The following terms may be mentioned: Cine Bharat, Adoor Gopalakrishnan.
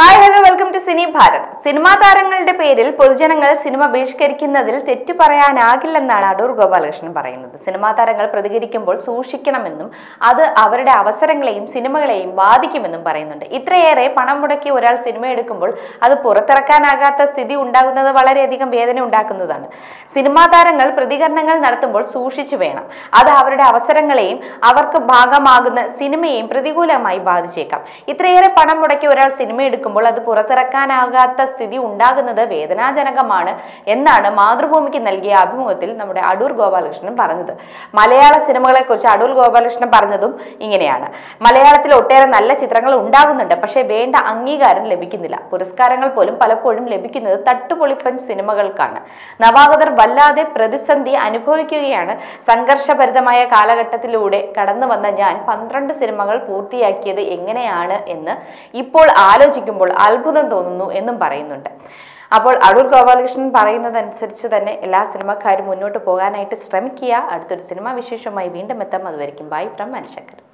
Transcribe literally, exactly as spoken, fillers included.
Hi, hello, welcome to Cine Bharat. Cinema Tarangalde Peril, Poljanangal, Cinema Bishkerkinadil, Tetu Parayan, Akil and Adoor Gopalakrishnan Parayan. Cinema Tarangal Pradikimbo, Sushikanamendum, other Averade Avasarangalayum, Cinema Layim, Badikimanum Parayan. Itraere, Panamudaki, Ural Cinema Edikumbo, other Purataraka Nagata, Sidi Undakana, the Valare, the Kambedan Undakanadan. Cinema Tarangal Pradikanangal Narthambo, Sushivena, other Averade Avasarangalayim, Avaka Baga Magna, Cinema, Pradigula, my Bad Jacob. Itraere, Panamudaki, Ural Cinema. The Purataraka Nagata Sidi Undaganada Vedana Janagamana, Yenada, Madhumik in Elgi Abimutil, Namada Adoor Gopalakrishnan Paranada. Malayala cinema like Adoor Gopalakrishnan Paranadum, Ingeniana. Malayalatil Otter and Alla Chitrangal Undavan, Dapashe Bainta Angigar and Lebikinilla, Purskarangal Polim, Palapodum, Lebikin, the Tatu Polipan cinema Galkana. Navagadar Balla, the Pradisan, the Anipokiana, Sankarsha Perdamaya Kalagatalude, Kadanda Mandajan, Pantran the Cinemagal Putti Aki, the Ingeniana in the Ipol Alogic. Alpudan Donu in the Parainunda. About Adoor Gopalakrishnan Parana than Search than Ella Cinema Karimuno to Poganitis Stramikia, Arthur Cinema Vishisha, my wind, Metamaverkin by from Manshakar.